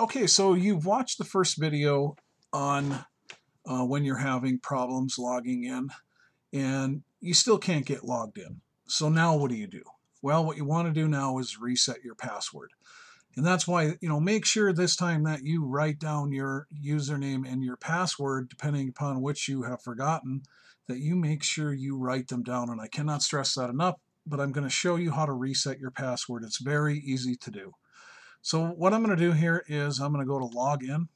Okay, so you've watched the first video on when you're having problems logging in and you still can't get logged in. So now what do you do? Well, what you want to do now is reset your password. And that's why, you know, make sure this time that you write down your username and your password, depending upon which you have forgotten, that you make sure you write them down. And I cannot stress that enough, but I'm going to show you how to reset your password. It's very easy to do. So what I'm going to do here is I'm going to go to login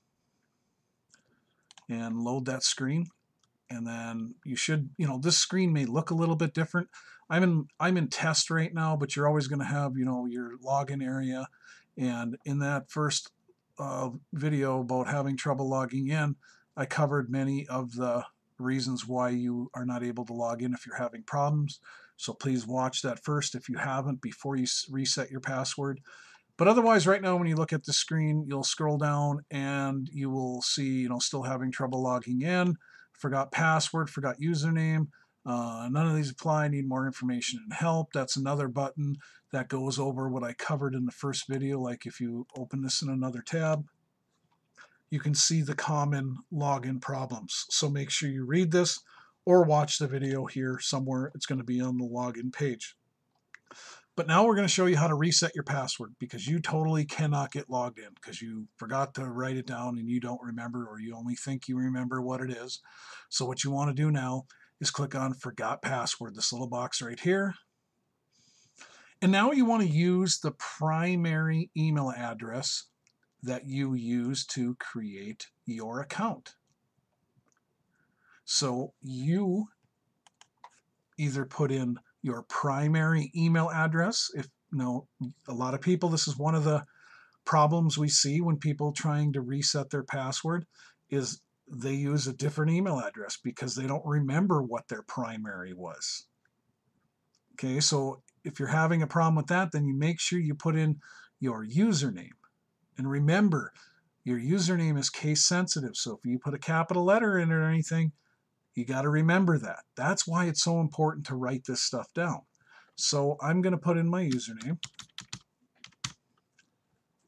and load that screen. And then you should, you know, this screen may look a little bit different. I'm in test right now, but you're always going to have, you know, your login area. And in that first video about having trouble logging in, I covered many of the reasons why you are not able to log in if you're having problems. So please watch that first if you haven't before you reset your password. But otherwise, right now, when you look at the screen, you'll scroll down and you will see, you know, still having trouble logging in, forgot password, forgot username. None of these apply, need more information and help. That's another button that goes over what I covered in the first video. Like if you open this in another tab, you can see the common login problems. So make sure you read this or watch the video here somewhere. It's going to be on the login page. But now we're going to show you how to reset your password because you totally cannot get logged in because you forgot to write it down and you don't remember, or you only think you remember what it is. So what you want to do now is click on Forgot Password, this little box right here. And now you want to use the primary email address that you use to create your account. So you either put in your primary email address. If no, a lot of people, this is one of the problems we see when people trying to reset their password is they use a different email address because they don't remember what their primary was. Okay, so if you're having a problem with that, then you make sure you put in your username. And remember, your username is case sensitive, so if you put a capital letter in it or anything, you got to remember that. That's why it's so important to write this stuff down. So I'm going to put in my username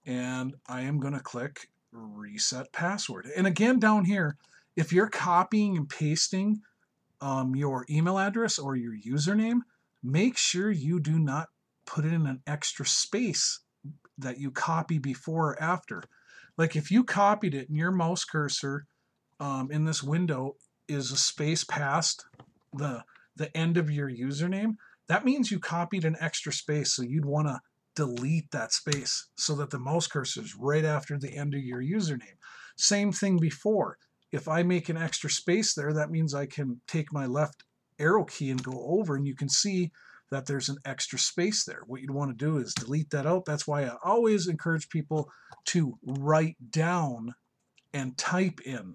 and I am going to click Reset Password. And again, down here, if you're copying and pasting your email address or your username, make sure you do not put in an extra space that you copy before or after. Like if you copied it and your mouse cursor in this window is a space past the end of your username, that means you copied an extra space, so you'd want to delete that space so that the mouse cursor is right after the end of your username. Same thing before. If I make an extra space there, that means I can take my left arrow key and go over, and you can see that there's an extra space there. What you'd want to do is delete that out. That's why I always encourage people to write down and type in.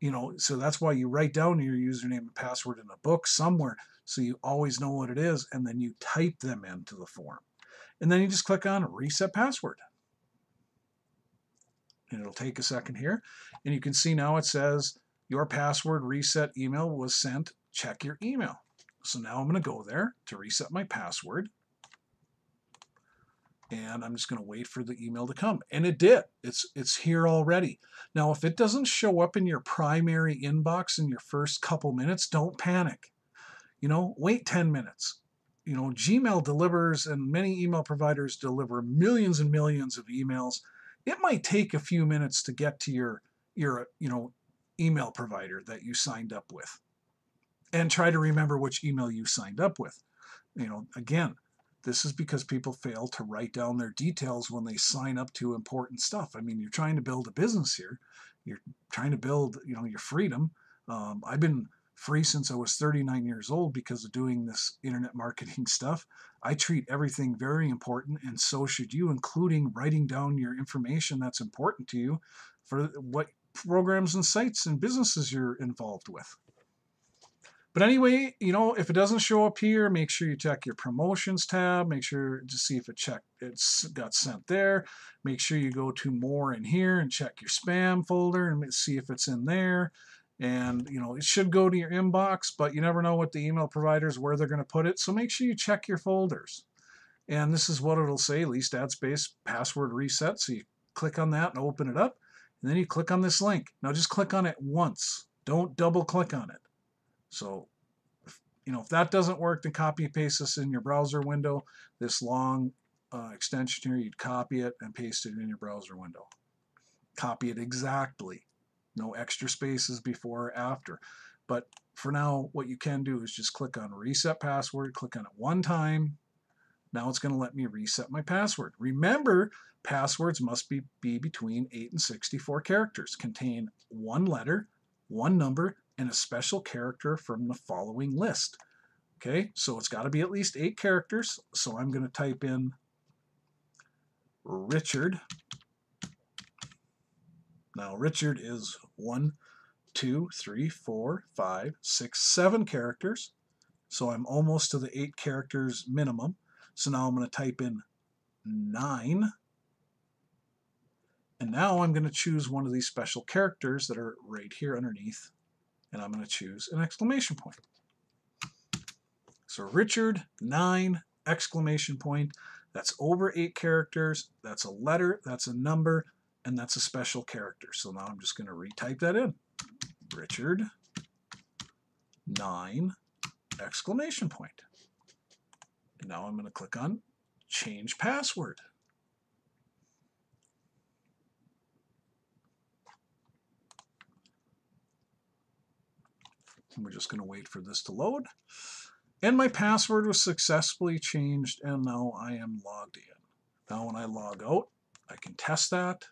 You know, so that's why you write down your username and password in a book somewhere so you always know what it is, and then you type them into the form. And then you just click on Reset Password. And it'll take a second here. And you can see now it says your password reset email was sent. Check your email. So now I'm going to go there to reset my password. And I'm just going to wait for the email to come. And it did. It's here already. Now, if it doesn't show up in your primary inbox in your first couple minutes, don't panic. You know, wait 10 minutes. You know, Gmail delivers, and many email providers deliver millions and millions of emails. It might take a few minutes to get to your you know, email provider that you signed up with. And try to remember which email you signed up with. You know, again, this is because people fail to write down their details when they sign up to important stuff. I mean, you're trying to build a business here. You're trying to build, you know, your freedom. I've been free since I was 39 years old because of doing this internet marketing stuff. I treat everything very important, and so should you, including writing down your information that's important to you for what programs and sites and businesses you're involved with. But anyway, you know, if it doesn't show up here, make sure you check your promotions tab, make sure to see if it's got sent there. Make sure you go to more in here and check your spam folder and see if it's in there. And, you know, it should go to your inbox, but you never know what the email providers, where they're going to put it. So make sure you check your folders. And this is what it'll say, Leased Ad Space Password Reset. So you click on that and open it up, and then you click on this link. Now just click on it once. Don't double click on it. So, you know, if that doesn't work, then copy and paste this in your browser window. This long extension here, you'd copy it and paste it in your browser window. Copy it exactly. No extra spaces before or after. But for now, what you can do is just click on Reset Password, click on it one time. Now it's going to let me reset my password. Remember, passwords must be between 8 and 64 characters, contain one letter, one number, and a special character from the following list. Okay, so it's got to be at least 8 characters. So I'm going to type in Richard. Now Richard is 1, 2, 3, 4, 5, 6, 7 characters. So I'm almost to the 8 characters minimum. So now I'm going to type in 9. And now I'm going to choose one of these special characters that are right here underneath. And I'm going to choose an exclamation point. So Richard, 9, exclamation point. That's over 8 characters. That's a letter. That's a number. And that's a special character. So now I'm just going to retype that in. Richard, 9, exclamation point. And now I'm going to click on Change Password. And we're just going to wait for this to load. And my password was successfully changed, and now I am logged in. Now when I log out, I can test that.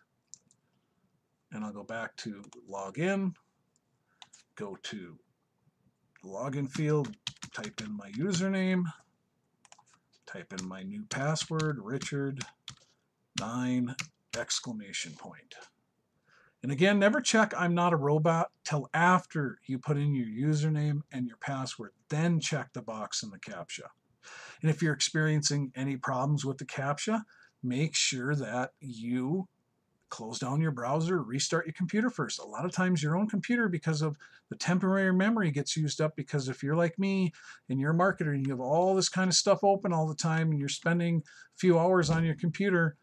And I'll go back to log in, go to the login field, type in my username, type in my new password, Richard, 9, exclamation point. And again, never check I'm not a robot till after you put in your username and your password. Then check the box in the CAPTCHA. And if you're experiencing any problems with the CAPTCHA, make sure that you close down your browser, restart your computer first. A lot of times your own computer, because of the temporary memory, gets used up, because if you're like me and you're a marketer and you have all this kind of stuff open all the time and you're spending a few hours on your computer,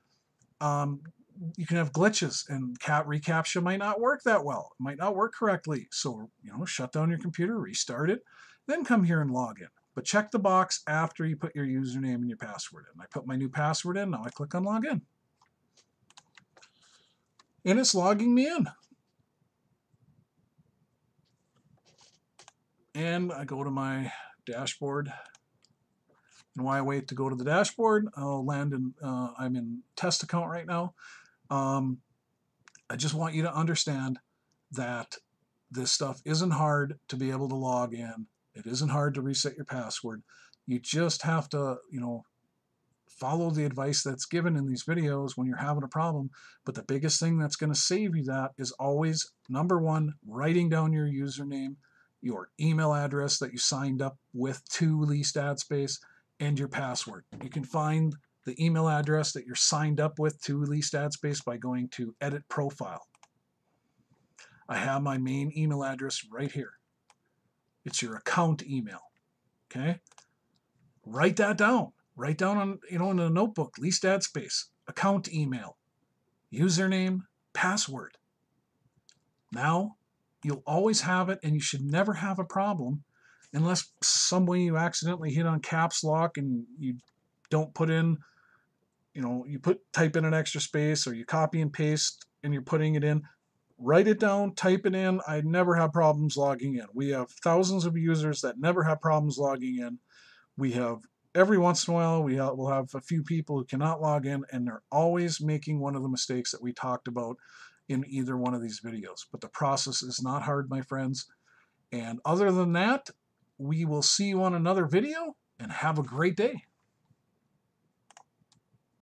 you can have glitches, and reCAPTCHA might not work that well. It might not work correctly. So, you know, shut down your computer, restart it, then come here and log in. But check the box after you put your username and your password in. I put my new password in, now I click on login. And it's logging me in. And I go to my dashboard. And while I wait to go to the dashboard, I'll land in, I'm in test account right now. I just want you to understand that this stuff isn't hard to be able to log in. It isn't hard to reset your password. You just have to, you know, follow the advice that's given in these videos when you're having a problem. But the biggest thing that's going to save you that is always, number one, writing down your username, your email address that you signed up with to Leased Ad Space, and your password. You can find the email address that you're signed up with to Leased Ad Space by going to Edit Profile. I have my main email address right here. It's your account email. Okay? Write that down. Write down on, you know, in a notebook, Leased Ad Space, account email, username, password. Now you'll always have it, and you should never have a problem unless some way you accidentally hit on caps lock and you don't put in, you know, you type in an extra space, or you copy and paste and you're putting it in. Write it down, type it in. I never have problems logging in. We have thousands of users that never have problems logging in. We have, every once in a while, we'll have a few people who cannot log in, and they're always making one of the mistakes that we talked about in either one of these videos. But the process is not hard, my friends. And other than that, we will see you on another video, and have a great day.